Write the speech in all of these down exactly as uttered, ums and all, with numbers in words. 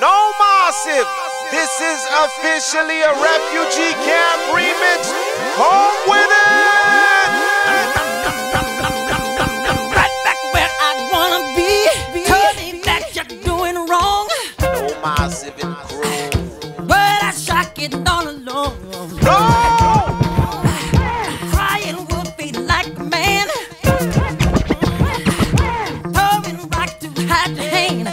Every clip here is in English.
No Massive, this is officially a refugee camp remix. Home with it! Right back where I wanna be, telling that you're doing wrong. No Massive and crew, but I shock it all alone. No! Crying would be like a man, throwing rock to hide your hand.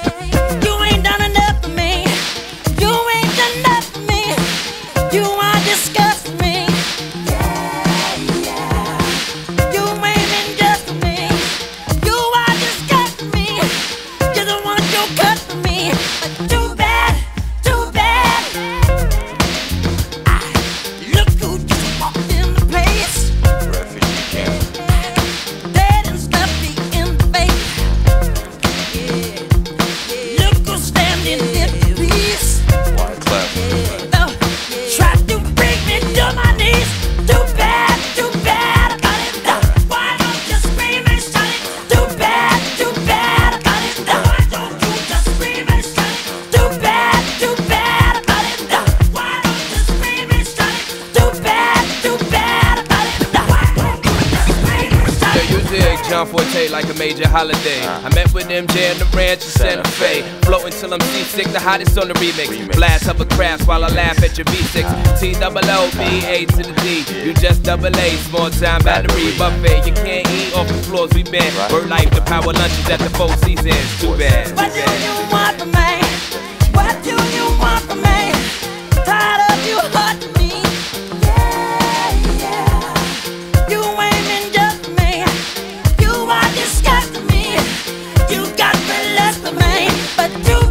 John Forte like a major holiday. uh, I met with M J at the ranch in Santa Fe. Floating till I'm seasick, the hottest on the remix. remix. Blast up a craft while I laugh at your V six. Uh, T O O B A to the D. Yeah. You just double A, small time battery buffet. You can't eat off the floors we been. Right. Bird life, the power lunches at the Four Seasons. Too bad. Too bad. What do you want from me? What do you want from me? Tired of you hurting me. Yeah, yeah. You ain't been you got the less of me, but you